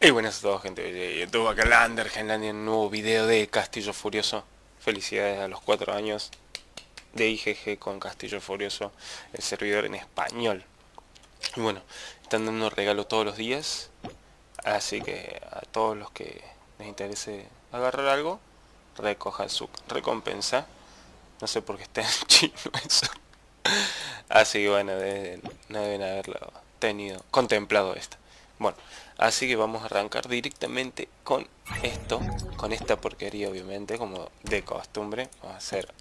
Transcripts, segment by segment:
Y buenas a todos, gente de YouTube, acá en Andergenlandia, un nuevo video de Castillo Furioso. Felicidades a los 4 años de IgG con Castillo Furioso, el servidor en español. Y bueno, están dando regalo todos los días, así que a todos los que les interese agarrar algo, recojan su recompensa. No sé por qué está en chino eso. Así que bueno, no deben haberlo tenido, contemplado esto. Bueno, así que vamos a arrancar directamente con esto, con esta porquería obviamente, como de costumbre. Vamos a hacer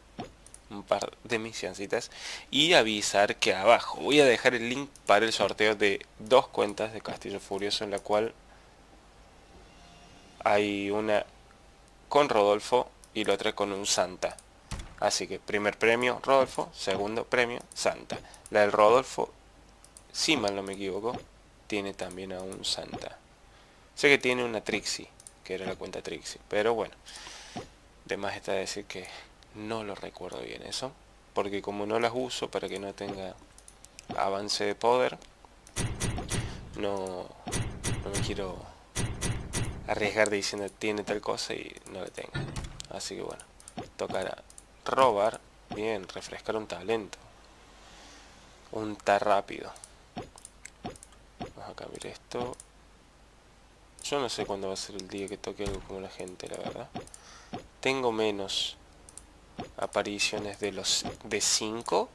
un par de misioncitas y avisar que abajo voy a dejar el link para el sorteo de 2 cuentas de Castillo Furioso, en la cual hay una con Rodolfo y la otra con un Santa. Así que primer premio Rodolfo, segundo premio Santa. La del Rodolfo, si mal no me equivoco, tiene también a un Santa. Sé que tiene una Trixie, que era la cuenta Trixie, pero bueno, de más está decir que no lo recuerdo bien eso, porque como no las uso para que no tenga avance de poder, no me quiero arriesgar de diciendo tiene tal cosa y no la tenga. Así que bueno, tocará robar, bien, refrescar un talento, un ta rápido. Vamos a cambiar esto. Yo no sé cuándo va a ser el día que toque algo como la gente, la verdad. Tengo menos apariciones de los de 5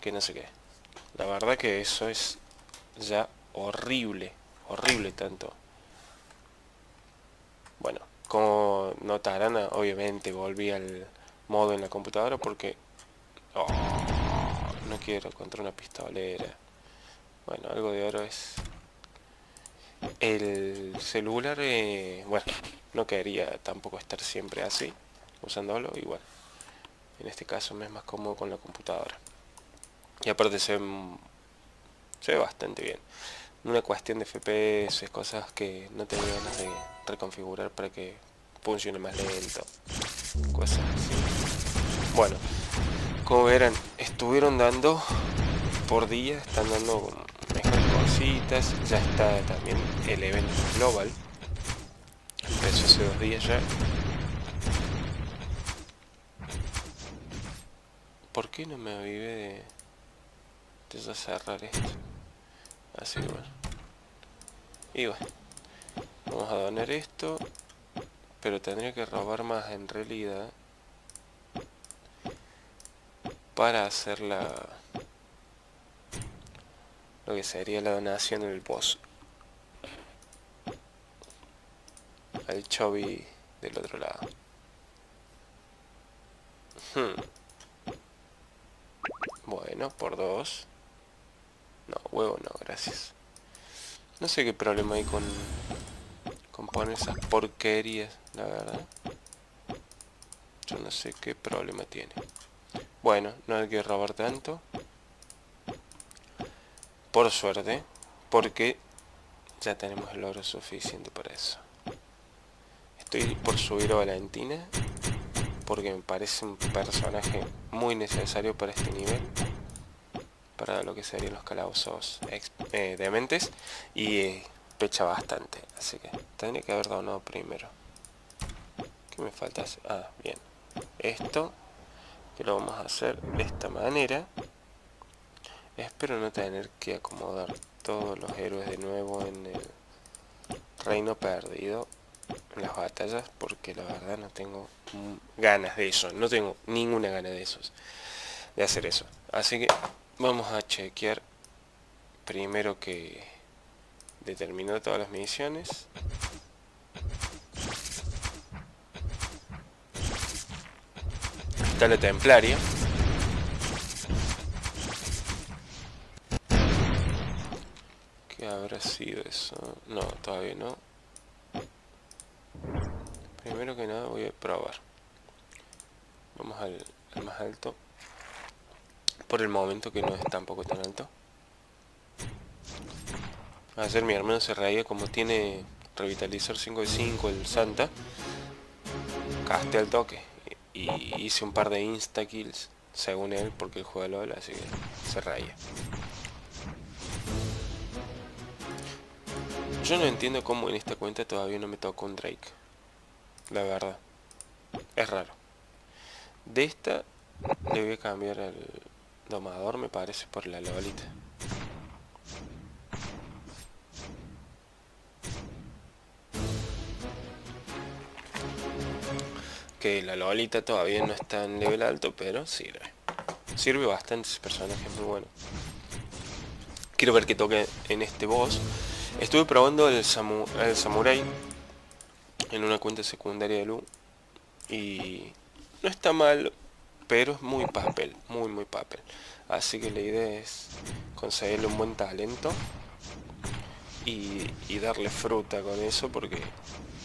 que no sé qué. La verdad que eso es ya horrible. Horrible tanto. Bueno, como notarán, obviamente volví al modo en la computadora porque... Oh, no quiero contra una pistolera. Bueno, algo de oro es. El celular, bueno, no quería tampoco estar siempre así, usándolo igual. En este caso me es más cómodo con la computadora. Y aparte se ve bastante bien. Una cuestión de FPS, cosas que no tengo ganas de reconfigurar para que funcione más lento. Cosas así. Bueno, como verán, estuvieron dando por día, están dando mejores cositas. Ya está también el evento global, empezó hace 2 días ya. ¿Por qué no me avive de cerrar esto? Así que bueno, y bueno, vamos a donar esto, pero tendría que robar más en realidad para hacer lo que sería la donación del boss al Chovy del otro lado. Bueno, por 2. No, huevo no, gracias. No sé qué problema hay con poner esas porquerías, la verdad. Yo no sé qué problema tiene. Bueno, no hay que robar tanto, por suerte, porque ya tenemos el oro suficiente para eso. Estoy por subir a Valentina, porque me parece un personaje muy necesario para este nivel, para lo que serían los calabozos dementes, y pecha bastante, así que tendría que haber donado primero. ¿Qué me falta hacer? Ah, bien. Esto, que lo vamos a hacer de esta manera. Espero no tener que acomodar todos los héroes de nuevo en el reino perdido, en las batallas, porque la verdad no tengo ganas de eso. No tengo ninguna gana de hacer eso. Así que vamos a chequear primero que determinó todas las misiones. Está la templaria. ¿Qué habrá sido eso? No, todavía no. Primero que nada voy a probar. Vamos al más alto. Por el momento, que no es tampoco tan alto. Ayer mi hermano se reía, como tiene revitalizar 5 de 5 el Santa, casté al toque. Y hice un par de insta kills, según él, porque él juega LOL, así que se reía. Yo no entiendo cómo en esta cuenta todavía no me tocó un Drake. La verdad. Es raro. De esta le voy a cambiar al domador, me parece, por la Lolita. Que la Lolita todavía no está en nivel alto, pero sirve. Sirve bastante ese personaje, es muy bueno. Quiero ver que toque en este boss. Estuve probando el Samurai en una cuenta secundaria de Lu. Y no está mal, pero es muy papel, muy papel. Así que la idea es conseguirle un buen talento y darle fruta con eso, porque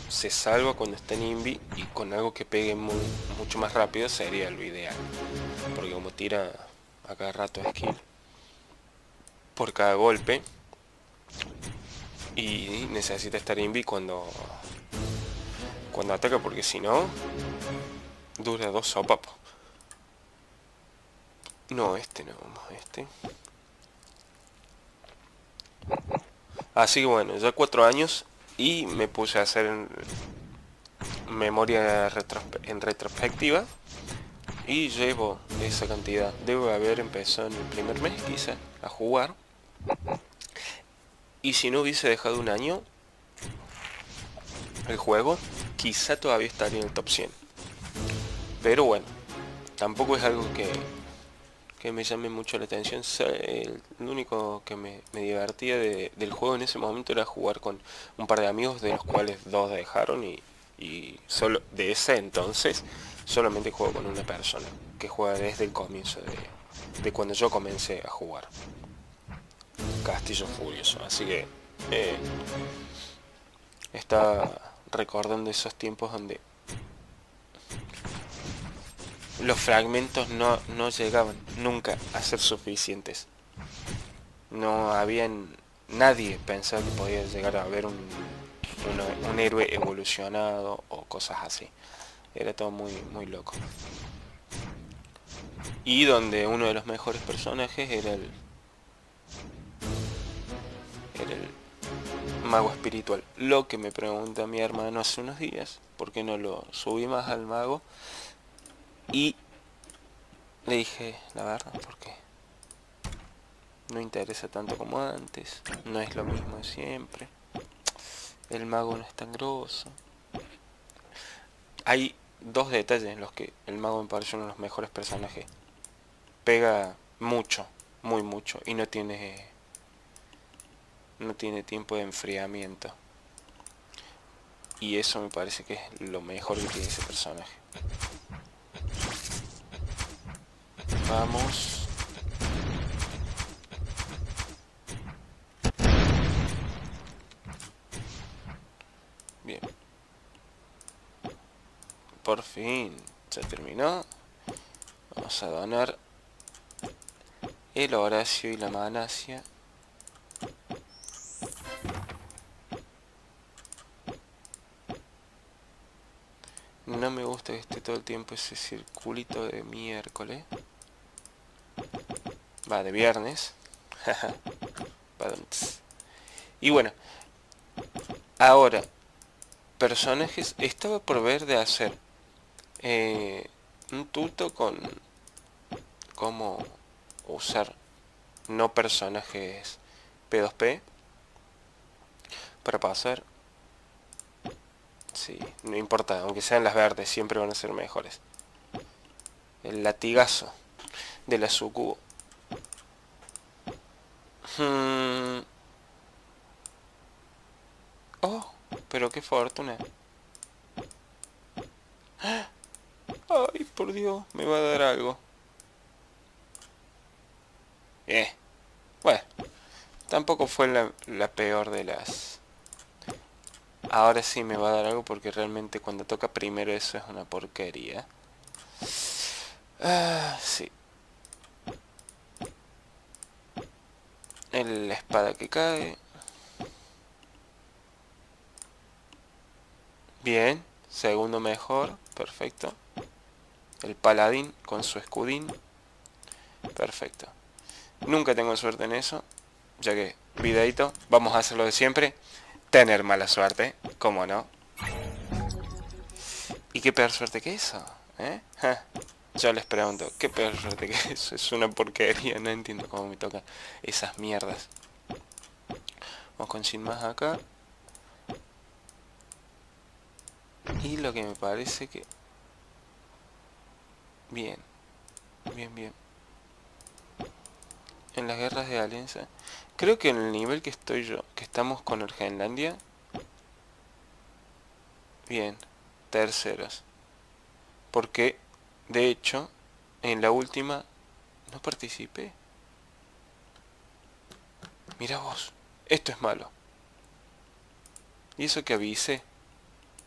se salva cuando está en Invi, y con algo que pegue mucho más rápido sería lo ideal, porque como tira a cada rato skill por cada golpe y necesita estar Invi cuando ataca, porque si no dura dos sopapos. No, este no, este. Así que bueno, ya 4 años. Y me puse a hacer en memoria en retrospectiva. Y llevo esa cantidad. Debo haber empezado en el primer mes, quizá, a jugar. Y si no hubiese dejado un año el juego, quizá todavía estaría en el top 100. Pero bueno, tampoco es algo que me llame mucho la atención. Lo único que me divertía del juego en ese momento era jugar con un par de amigos, de los cuales 2 dejaron, y solo de ese entonces solamente juego con una persona que juega desde el comienzo de cuando yo comencé a jugar Castillo Furioso. Así que está recordando esos tiempos donde los fragmentos no llegaban nunca a ser suficientes. No había nadie pensaba que podía llegar a haber un héroe evolucionado o cosas así. Era todo muy loco. Y donde uno de los mejores personajes era el mago espiritual. Lo que me pregunta mi hermano hace unos días, ¿por qué no lo subí más al mago? Y le dije, la verdad, porque no interesa tanto como antes, no es lo mismo de siempre, el mago no es tan grosso. Hay 2 detalles en los que el mago me parece uno de los mejores personajes. Pega mucho, mucho, y no tiene tiempo de enfriamiento. Y eso me parece que es lo mejor que tiene ese personaje. Vamos. Bien. Por fin. Se terminó. Vamos a donar el Horacio y la Manacia. No me gusta que esté todo el tiempo ese circulito de miércoles. Va, de viernes. Y bueno, ahora personajes. Estaba por ver de hacer un tuto con cómo usar no personajes P2P para pasar. Sí, no importa, aunque sean las verdes, siempre van a ser mejores. El latigazo de la sucubo. Oh, pero qué fortuna. Ay, por Dios, me va a dar algo. Bueno, tampoco fue la peor de las. Ahora sí me va a dar algo, porque realmente cuando toca primero eso es una porquería. Sí. La espada que cae. Bien. Segundo mejor. Perfecto. El paladín con su escudín. Perfecto. Nunca tengo suerte en eso. Ya que, videito, vamos a hacer lo de siempre. tener mala suerte, ¿cómo no? ¿Y qué peor suerte que eso? ¿Eh? Ja. Yo les pregunto, ¿qué peor suerte que eso? Es una porquería, no entiendo cómo me toca esas mierdas. Vamos con Shin más acá. Y lo que me parece que... Bien. Bien, bien. En las guerras de alianza. Creo que en el nivel que estoy yo, que estamos con Andergenlandia. Bien. Terceros. Porque, de hecho, en la última no participé. Mira vos. Esto es malo. Y eso que avisé.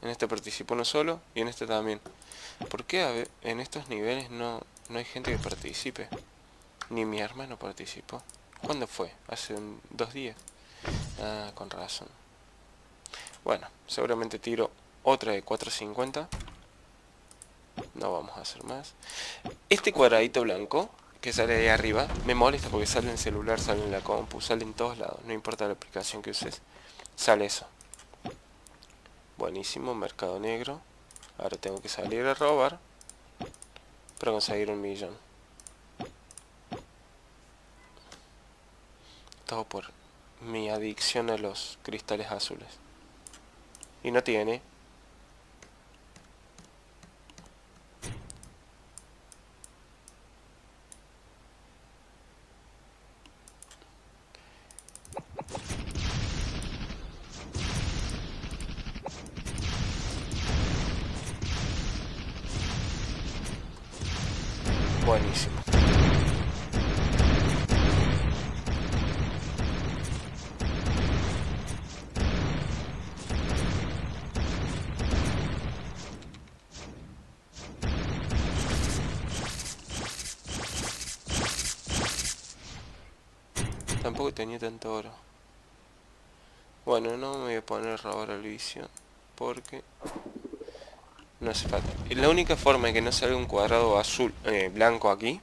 En este participo uno solo y en este también. ¿Por qué a ver, en estos niveles no hay gente que participe? Ni mi hermano participó. ¿Cuándo fue? Hace 2 días. Ah, con razón. Bueno, seguramente tiro otra de 450. No vamos a hacer más. Este cuadradito blanco que sale ahí arriba me molesta porque sale en celular, sale en la compu, sale en todos lados. No importa la aplicación que uses, sale eso. Buenísimo, mercado negro. Ahora tengo que salir a robar para conseguir 1.000.000. Todo por mi adicción a los cristales azules. Y no tiene. Buenísimo. Tampoco tenía tanto oro. Bueno, no me voy a poner a robar al vicio porque... no hace falta. La única forma de que no salga un cuadrado azul blanco aquí,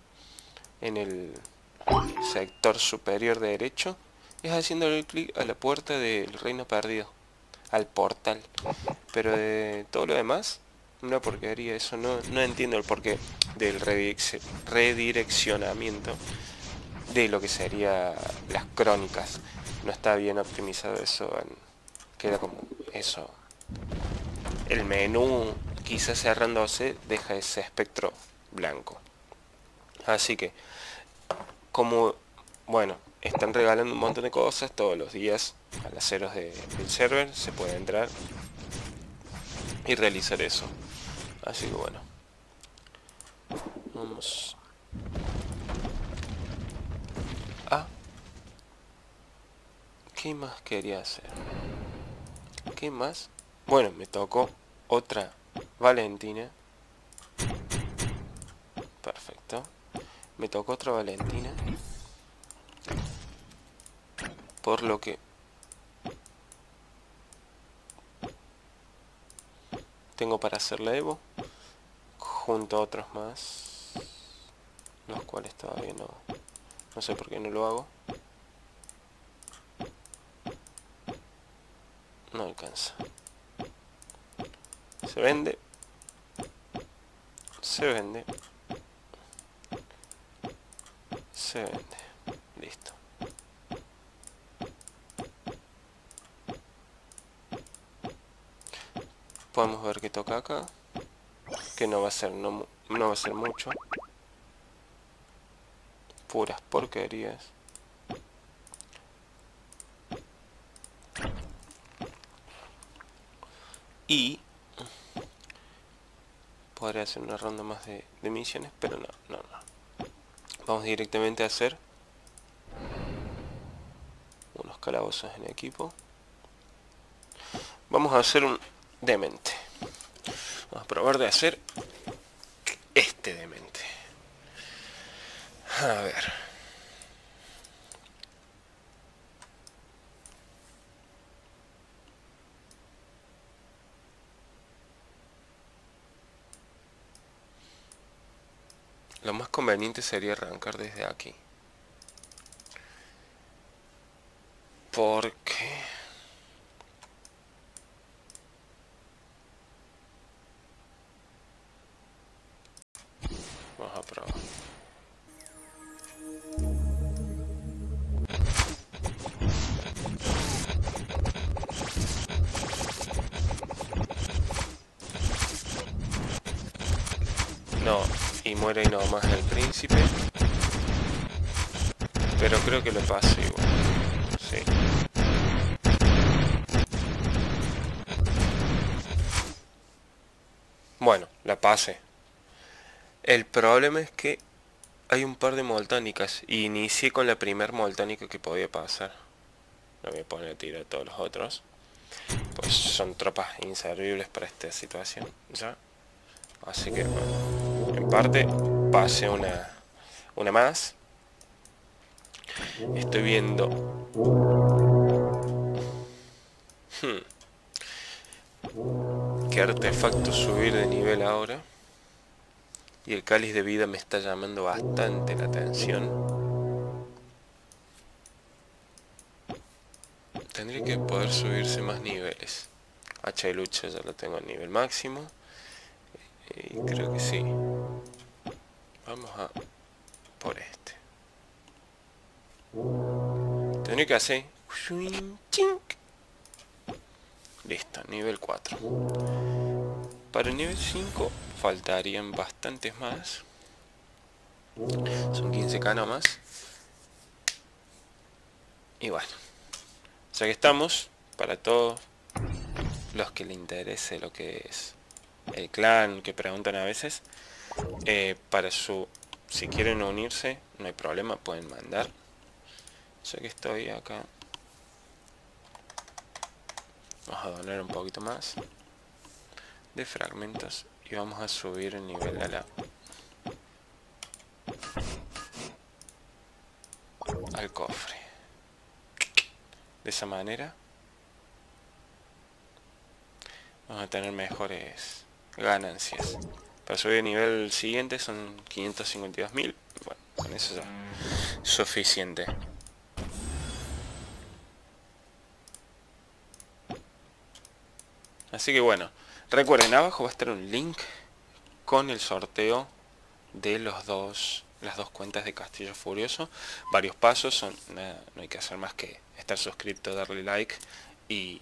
en el sector superior de derecho, es haciéndole clic a la puerta del reino perdido, al portal. Pero de todo lo demás, una porquería. Eso no entiendo el porqué del redireccionamiento de lo que sería las crónicas. No está bien optimizado eso. Queda como eso. El menú... quizás cerrándose deja ese espectro blanco. Así que, como, bueno, están regalando un montón de cosas todos los días a las ceros del server, se puede entrar y realizar eso. Así que bueno. Vamos. Ah. ¿Qué más quería hacer? ¿Qué más? Bueno, me tocó otra Valentina. Perfecto. Me tocó otra Valentina. Por lo que... tengo para hacer la Evo. Junto a otros más. Los cuales todavía no... no sé por qué no lo hago. No alcanza. Se vende. Se vende. Se vende. Listo. Podemos ver que toca acá. Que no va a ser, no va a ser mucho. Puras porquerías. Y... podría hacer una ronda más de misiones, pero no. Vamos directamente a hacer unos calabozos en equipo. Vamos a hacer un demente. Vamos a probar de hacer este demente. A ver. Lo más conveniente sería arrancar desde aquí. Porque No, y muere y no más el príncipe. Pero creo que lo paso igual. Sí. Bueno, la pasé. El problema es que hay un par de moltónicas. Y inicié con la primer moltónica que podía pasar. No voy a poner a tirar a todos los otros, pues son tropas inservibles para esta situación, ¿ya? Así que bueno, en parte pasé una más. Estoy viendo. ¿Qué artefacto subir de nivel ahora? Y el cáliz de vida me está llamando bastante la atención. Tendría que poder subirse más niveles. Hacha y lucha ya lo tengo al nivel máximo. Y creo que sí. Vamos a por este. Tendría que hacer... Listo, nivel 4. Para el nivel 5 faltarían bastantes más. Son 15k nomás. Y bueno. Ya que estamos, para todos los que le interese lo que es el clan, que preguntan a veces, para su... si quieren unirse, no hay problema, pueden mandar. Ya que estoy acá, vamos a donar un poquito más de fragmentos y vamos a subir el nivel al cofre. De esa manera vamos a tener mejores ganancias. Para subir el nivel siguiente son 552.000. Bueno, con eso ya es suficiente. Así que bueno, recuerden, abajo va a estar un link con el sorteo de las dos cuentas de Castillo Furioso. Varios pasos, son nada, no hay que hacer más que estar suscrito, darle like y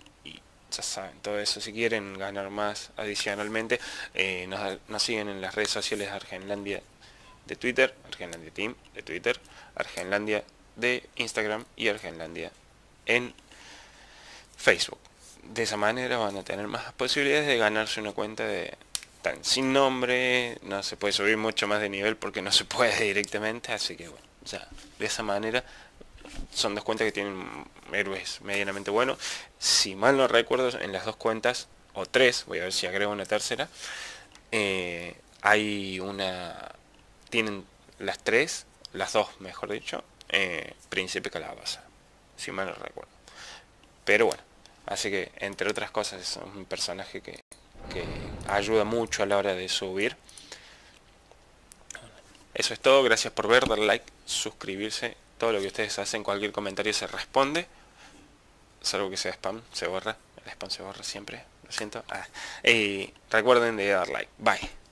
ya saben todo eso. Si quieren ganar más adicionalmente, nos siguen en las redes sociales Andergenlandia de Twitter, Andergenlandia Team de Twitter, Andergenlandia de Instagram y Andergenlandia en Facebook. De esa manera van a tener más posibilidades de ganarse una cuenta de tan sin nombre. No se puede subir mucho más de nivel porque no se puede directamente, así que bueno, ya de esa manera. Son dos cuentas que tienen héroes medianamente buenos. Si mal no recuerdo, en las dos cuentas, o tres, voy a ver si agrego una tercera, tienen las tres, las dos mejor dicho, príncipe calabaza, si mal no recuerdo. Pero bueno, así que entre otras cosas es un personaje que ayuda mucho a la hora de subir. Eso es todo, gracias por ver, darle like, suscribirse. Todo lo que ustedes hacen, cualquier comentario se responde. Salvo que sea spam, se borra. El spam se borra siempre, lo siento. Y recuerden de dar like. Bye.